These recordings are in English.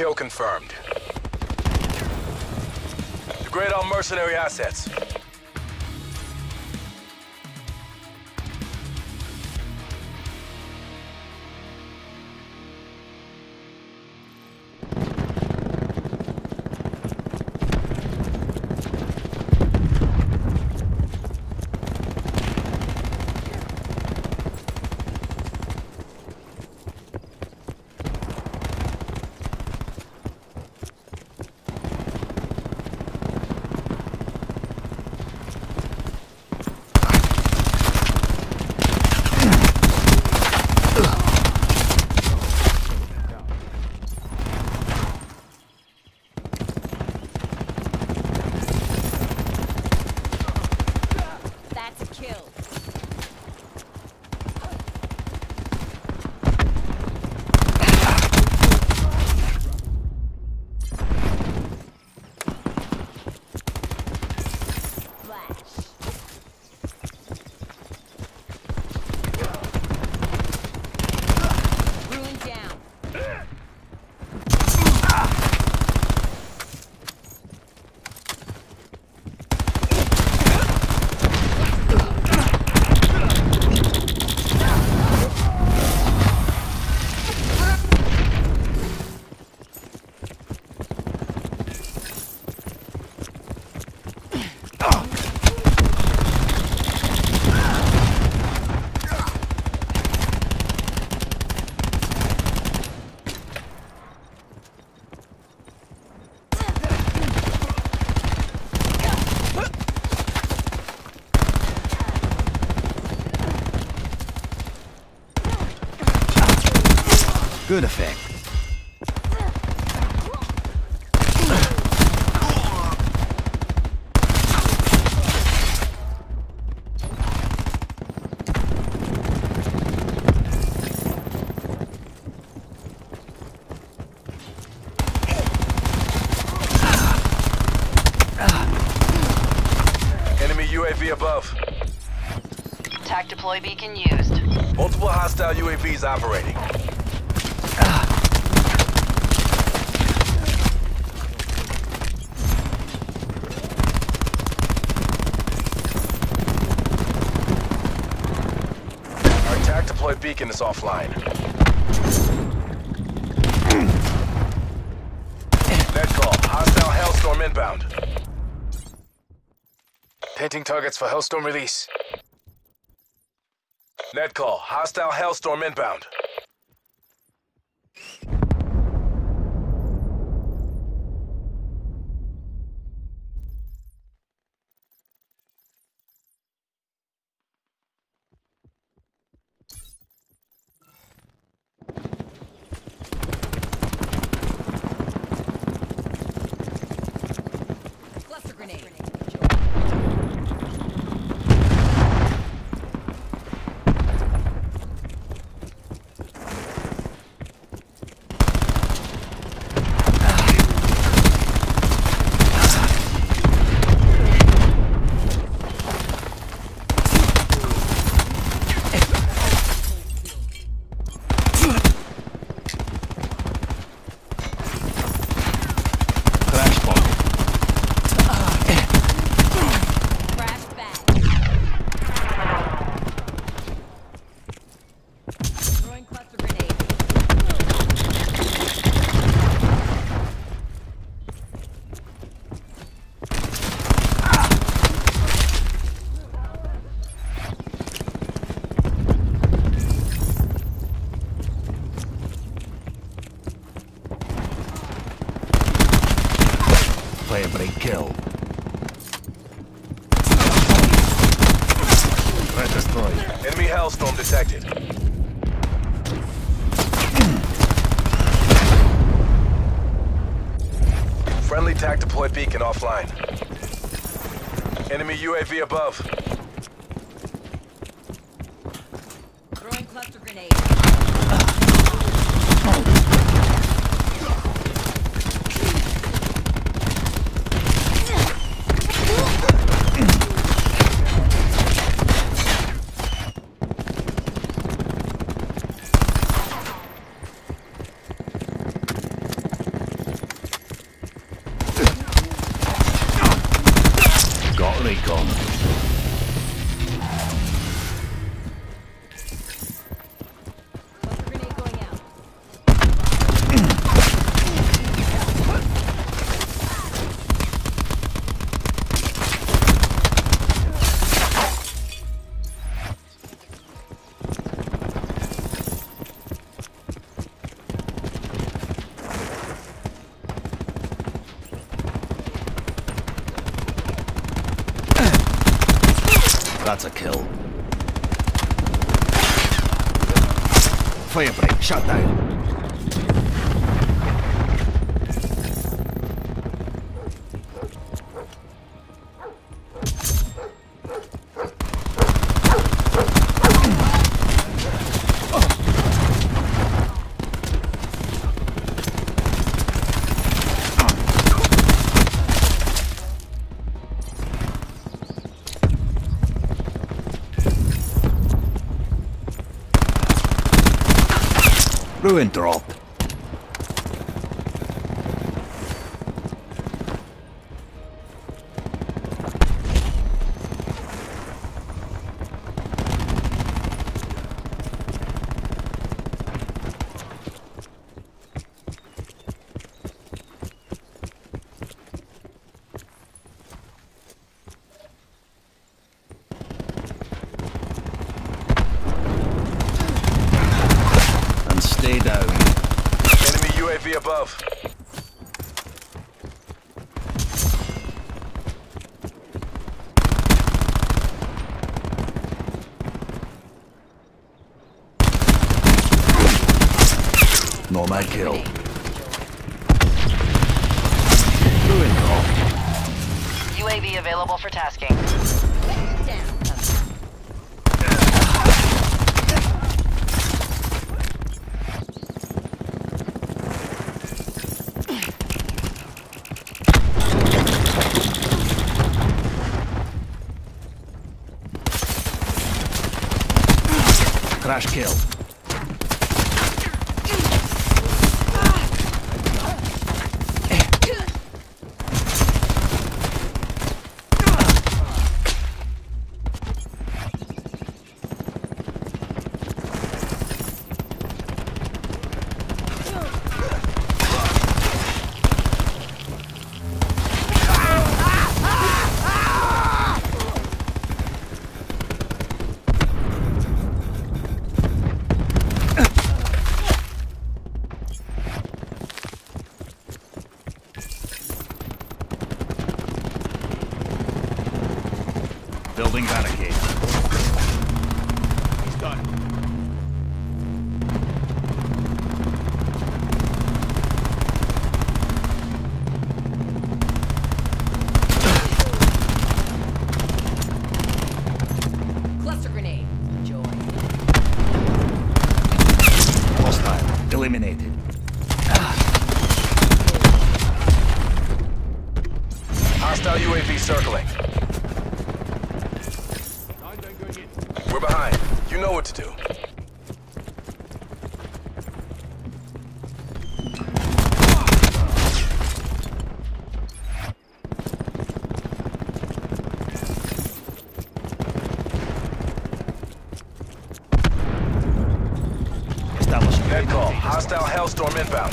Kill confirmed. Degrade all mercenary assets. Good effect. Enemy UAV above. TAC deploy beacon used. Multiple hostile UAVs operating. Beacon is offline. Net call. Hostile Hellstorm inbound. Painting targets for Hellstorm release. Net call. Hostile Hellstorm inbound. Hellstorm detected. Friendly TAC deploy beacon offline. Enemy UAV above. Throwing cluster grenade. recon. Grenade going out. That's a kill. Fire break, shut down. Ruin drop. Down. Enemy UAV above. Not my kill. UAV available for tasking. Crash kill. Building barricade. He's done. Cluster grenade. Joy. Hostile eliminated. Hostile UAV circling. Behind. You know what to do. Med call. Hostile Hellstorm inbound.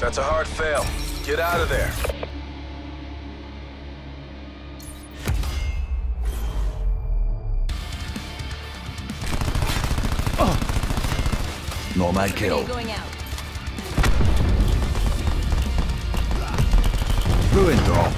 That's a hard fail. Get out of there. Oh. Not my kill. Going out. Ruin drop.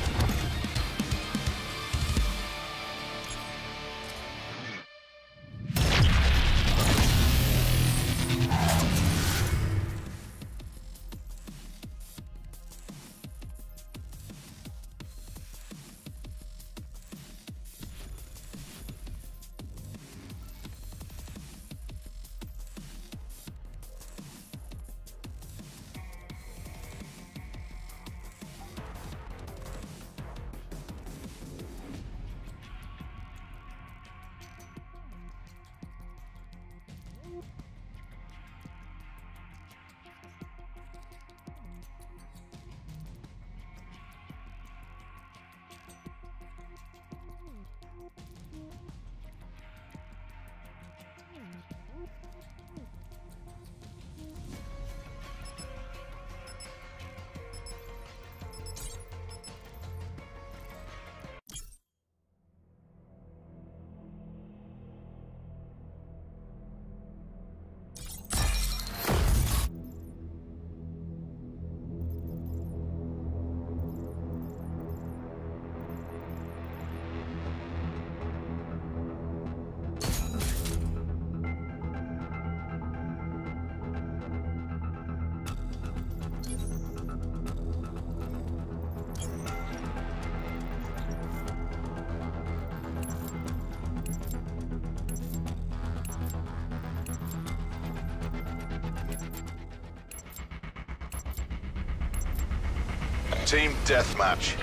Team Deathmatch.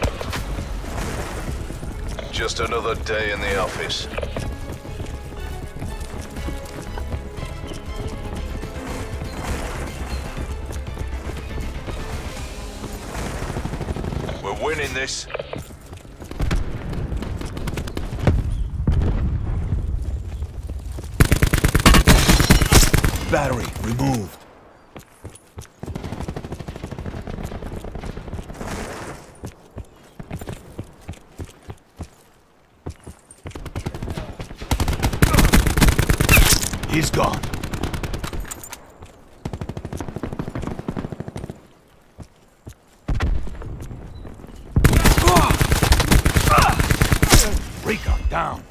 Just another day in the office. We're winning this. Battery removed. He's gone. Recon down.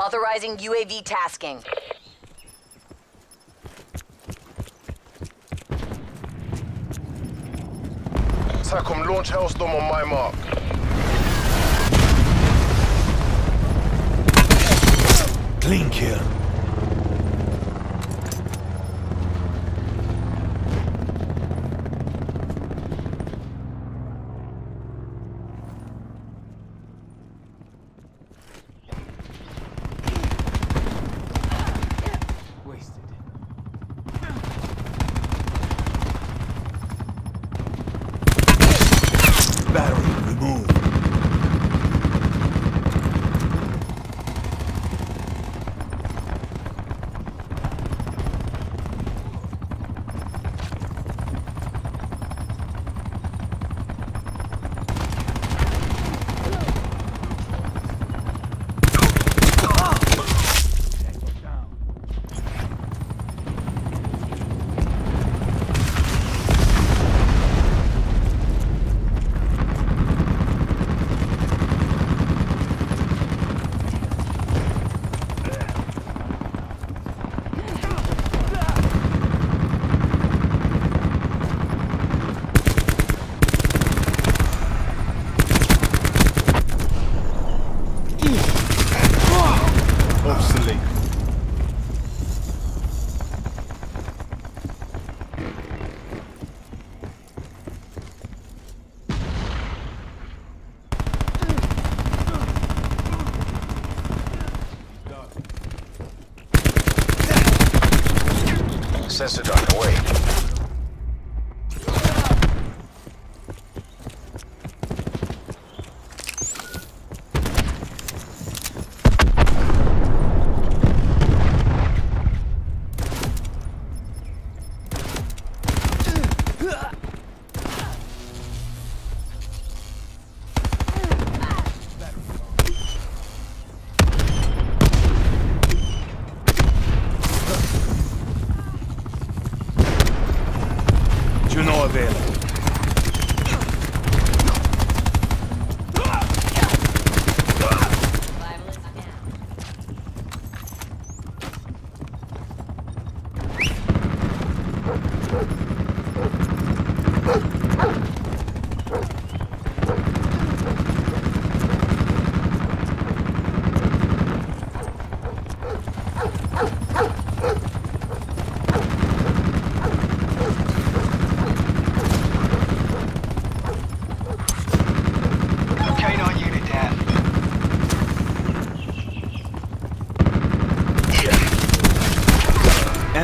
Authorizing UAV tasking. SACOM, launch Hellstorm on my mark. Clean kill. Cessadon, away.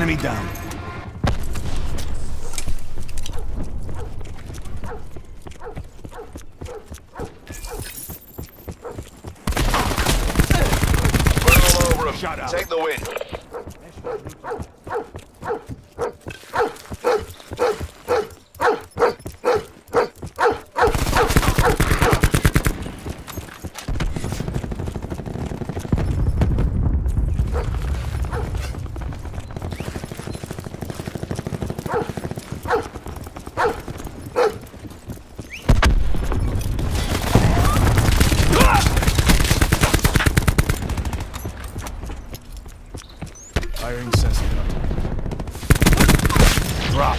Enemy down. Roll over him. Shut up. Take the win. Firing Cessna. Drop.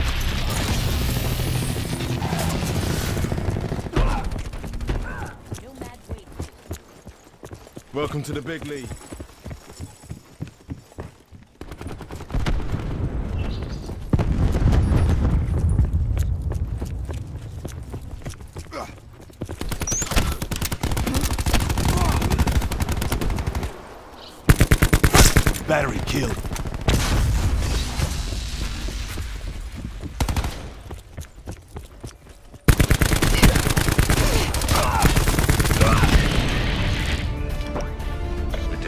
Welcome to the big league. Battery killed.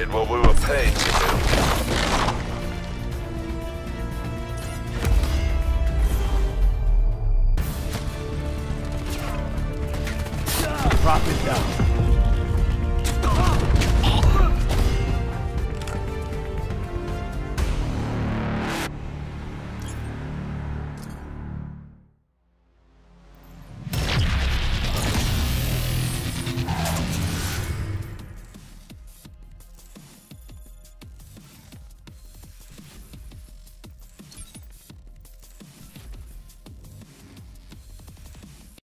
What we were paid to do. Drop it down.